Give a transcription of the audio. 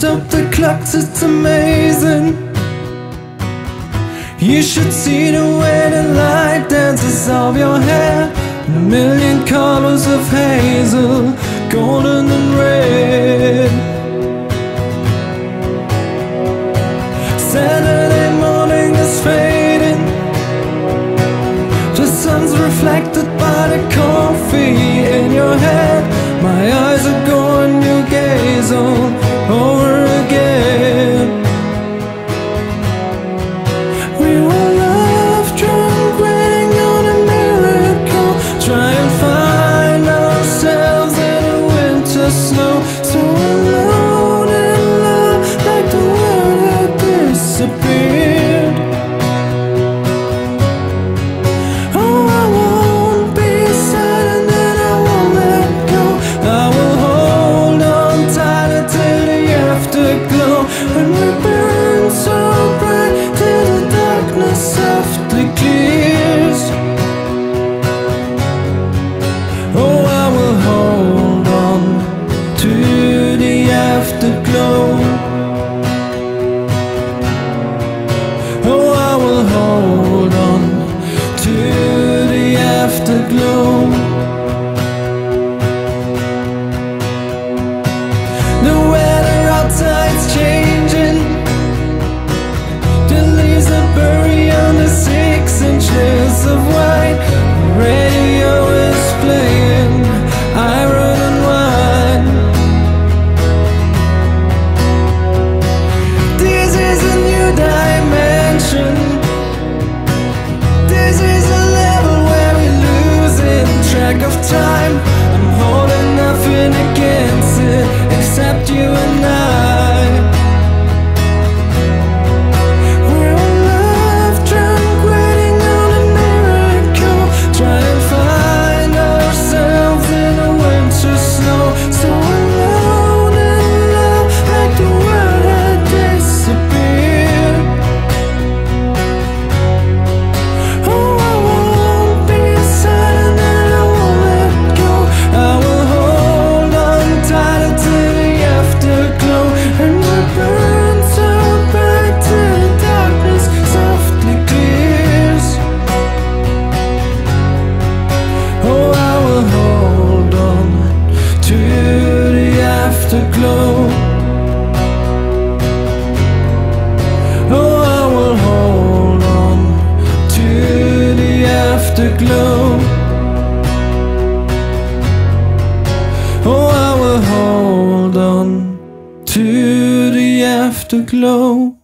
stop the clocks, it's amazing. You should see the way the light dances off your hair, a million colors of hazel, golden and red. Saturday morning is fading, the sun's reflected by the coffee in your head. My eyes are going, you gaze all over again. We were love drunk, waiting on a miracle, try and find ourselves in a winter snow. So alone in love, like the world had disappeared. Oh, I won't be sad, and then I won't let go. I will hold on tight until the afterglow, and we burn so bright till the darkness softly clears. Oh, I will hold on to the afterglow. Oh, I will hold on to the afterglow. The weather outside's changing, the leaves are buried under 6 inches of white. The radio is playing iron and wine. This is a new dimension, this is a level where we're losing track of time. I'm holding nothing against it except you and I. We're in love drunk, waiting on a miracle, try and find ourselves in a winter snow. So alone in love, like the world had disappeared. Oh, I won't be sad, and then I won't let go. I will hold on tight until the afterglow, and we'll burn so bright till the darkness softly clears. Oh, I will hold on to the afterglow. Oh, I will hold on to the afterglow. Oh, I will hold on to the afterglow.